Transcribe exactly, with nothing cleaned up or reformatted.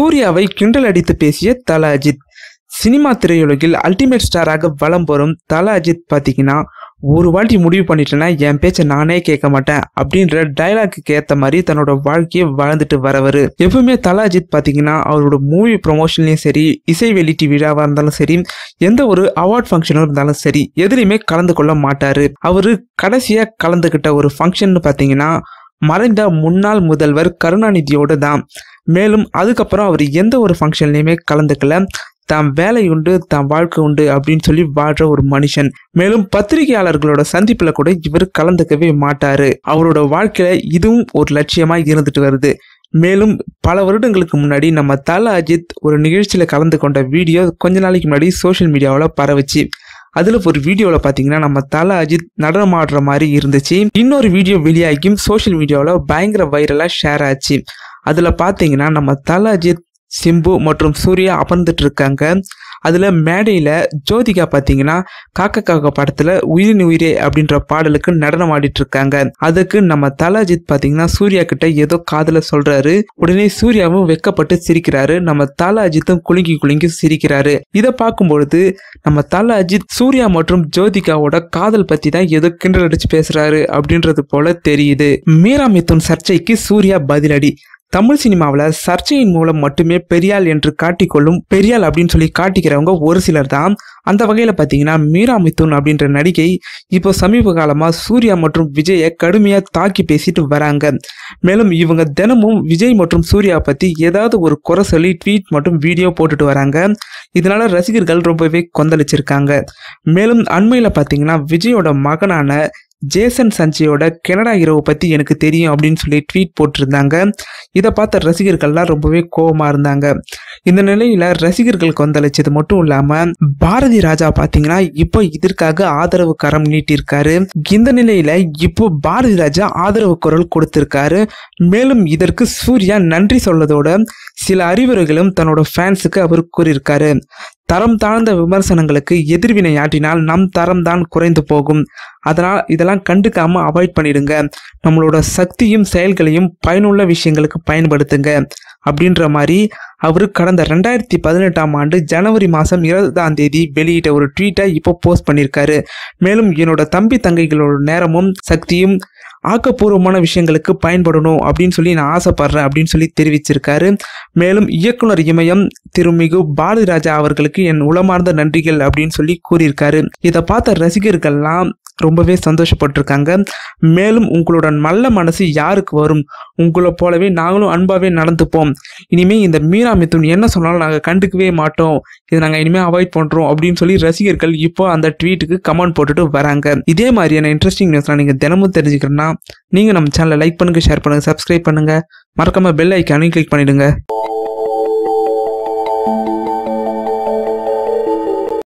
சூர்யாவை கிண்டல் அடித்து பேசிய தல அஜித். சினிமா திரையுலகில் அல்டிமேட் ஸ்டாராக வலம் பெறும் தல அஜித் பார்த்தீங்கன்னா, ஒரு வாட்டி முடிவு பண்ணிட்டேன்னா என் பேச்சை நானே கேட்க மாட்டேன் அப்படின்ற டைலாக்கு ஏற்ற மாதிரி தன்னோட வாழ்க்கையை வாழ்ந்துட்டு வரவர். எப்பவுமே தல அஜித் பார்த்தீங்கன்னா, அவரோட மூவி ப்ரொமோஷன்லையும் சரி, இசை வெளியீட்டு விழாவாக இருந்தாலும் சரி, எந்த ஒரு அவார்ட் ஃபங்க்ஷனும் இருந்தாலும் சரி, எதுலையுமே கலந்து கொள்ள மாட்டார். அவர் கடைசியாக கலந்துக்கிட்ட ஒரு ஃபங்க்ஷன் பார்த்தீங்கன்னா, மறைந்த முன்னாள் முதல்வர் கருணாநிதியோடு தான். மேலும் அதுக்கப்புறம் அவர் எந்த ஒரு ஃபங்க்ஷன்லையுமே கலந்துக்கல. தாம் வேலை உண்டு, தாம் வாழ்க்கை உண்டு அப்படின்னு சொல்லி வாழ்ற ஒரு மனுஷன். மேலும் பத்திரிகையாளர்களோட சந்திப்புல கூட இவர் கலந்துக்கவே மாட்டாரு. அவரோட வாழ்க்கையில இதுவும் ஒரு லட்சியமா இருந்துட்டு வருது. மேலும் பல வருடங்களுக்கு முன்னாடி நம்ம தல அஜித் ஒரு நிகழ்ச்சியில கலந்து கொண்ட வீடியோ கொஞ்ச நாளைக்கு முன்னாடி சோசியல் மீடியாவில் பரவுச்சு. அதில் ஒரு வீடியோவில் பார்த்தீங்கன்னா, நம்ம தல அஜித் நடனமாடுற மாதிரி இருந்துச்சு. இன்னொரு வீடியோ வெளியாகியும் சோஷியல் மீடியாவில் பயங்கர வைரலாக ஷேர் ஆச்சு. அதில் பார்த்தீங்கன்னா, நம்ம தல அஜித், சிம்பு மற்றும் சூர்யா அமர்ந்துட்டு இருக்காங்க. அதில் மேடையில் ஜோதிகா பார்த்தீங்கன்னா, காக்க காக்க படத்தில் உயிரின் உயிரே அப்படின்ற பாடலுக்கு நடனம் ஆடிட்டு இருக்காங்க. அதுக்கு நம்ம தல அஜித் பார்த்தீங்கன்னா சூர்யா கிட்ட ஏதோ காதில் சொல்றாரு. உடனே சூர்யாவும் வெக்கப்பட்டு சிரிக்கிறாரு. நம்ம தல அஜித்தும் குலுங்கி குலுங்கி சிரிக்கிறாரு. இதை பார்க்கும்பொழுது நம்ம தல அஜித் சூர்யா மற்றும் ஜோதிகாவோட காதல் பற்றி தான் ஏதோ கிண்டல் அடிச்சு பேசுறாரு அப்படின்றது போல தெரியுது. மீரா மிதுன் சர்ச்சைக்கு சூர்யா பதிலடி. தமிழ் சினிமாவில் சர்ச்சையின் மூலம் மட்டுமே பெரியாள் என்று காட்டிக்கொள்ளும், பெரியாள் அப்படின்னு சொல்லி காட்டிக்கிறவங்க ஒரு சிலர் தான். அந்த வகையில் பார்த்தீங்கன்னா, மீரா மிதுன் அப்படின்ற நடிகை இப்போ சமீப காலமாக சூர்யா மற்றும் விஜயை கடுமையாக தாக்கி பேசிட்டு வராங்க. மேலும் இவங்க தினமும் விஜய் மற்றும் சூர்யா பற்றி ஏதாவது ஒரு குறை சொல்லி ட்வீட் மற்றும் வீடியோ போட்டுட்டு வராங்க. இதனால ரசிகர்கள் ரொம்பவே கொந்தளிச்சிருக்காங்க. மேலும் அண்மையில் பார்த்தீங்கன்னா, விஜயோட மகனான ஜேசன் சஞ்சயோட கனடா இரவு பற்றி எனக்கு தெரியும் அப்படின்னு சொல்லி ட்வீட் போட்டிருந்தாங்க. இதை பார்த்த ரசிகர்கள்லாம் ரொம்பவே கோபமாக இருந்தாங்க. இந்த நிலையில் ரசிகர்கள் கொந்தளிச்சது மட்டும் இல்லாமல் பாரதி ராஜா பார்த்தீங்கன்னா இப்போ இதற்காக ஆதரவு கரம் நீட்டியிருக்காரு. இந்த நிலையில் இப்போ பாரதி ராஜா ஆதரவு குரல் கொடுத்திருக்காரு. மேலும் இதற்கு சூர்யா நன்றி சொல்லதோட சில அறிவுரைகளும் தன்னோட ஃபேன்ஸுக்கு அவர் கூறியிருக்காரு. தரம் தாழ்ந்த விமர்சனங்களுக்கு எதிர்வினையாற்றினால் நம் தரம் தான் குறைந்து போகும். அதனால் இதெல்லாம் கண்டுக்காமல் அவாய்ட் பண்ணிடுங்க. நம்மளோட சக்தியும் செயல்களையும் பயனுள்ள விஷயங்களுக்கு பயன்படுத்துங்க அப்படின்ற மாதிரி அவர் கடந்த ரெண்டாயிரத்தி பதினெட்டாம் ஆண்டு ஜனவரி மாதம் இருபதாம் தேதி வெளியிட்ட ஒரு ட்வீட்டை இப்போ போஸ்ட் பண்ணியிருக்காரு. மேலும் என்னோட தம்பி தங்கைகளோட நேரமும் சக்தியும் ஆக்கப்பூர்வமான விஷயங்களுக்கு பயன்படணும் அப்படின்னு சொல்லி நான் ஆசைப்படுறேன் அப்படின்னு சொல்லி தெரிவிச்சிருக்காரு. மேலும் இயக்குனர் இமயம் திருமிகு பாரதி ராஜா அவர்களுக்கு என் உளமார்ந்த நன்றிகள் அப்படின்னு சொல்லி கூறியிருக்காரு. இதை பார்த்த ரசிகர்கள்லாம் ரொம்பவே சந்தோஷப்பட்டிருக்காங்க. மேலும் உங்களோட நல்ல மனசு யாருக்கு வரும், உங்களை போலவே நாங்களும் அன்பாகவே நடந்துப்போம். இனிமேல் இந்த மீரா மிதுன் என்ன சொன்னாலும் நாங்கள் கண்டுக்கவே மாட்டோம், இதை நாங்கள் இனிமேல் அவாய்ட் பண்ணுறோம் அப்படின்னு சொல்லி ரசிகர்கள் இப்போ அந்த ட்வீட்டுக்கு கமெண்ட் போட்டுட்டு வராங்க. இதே மாதிரியான இன்ட்ரெஸ்டிங் நியூஸ்லாம் நீங்கள் தினமும் தெரிஞ்சுக்கணும்னா நீங்கள் நம்ம சேனலை லைக் பண்ணுங்கள், ஷேர் பண்ணுங்கள், சப்ஸ்கிரைப் பண்ணுங்கள், மறக்காமல் பெல் ஐக்கானையும் கிளிக் பண்ணிவிடுங்க.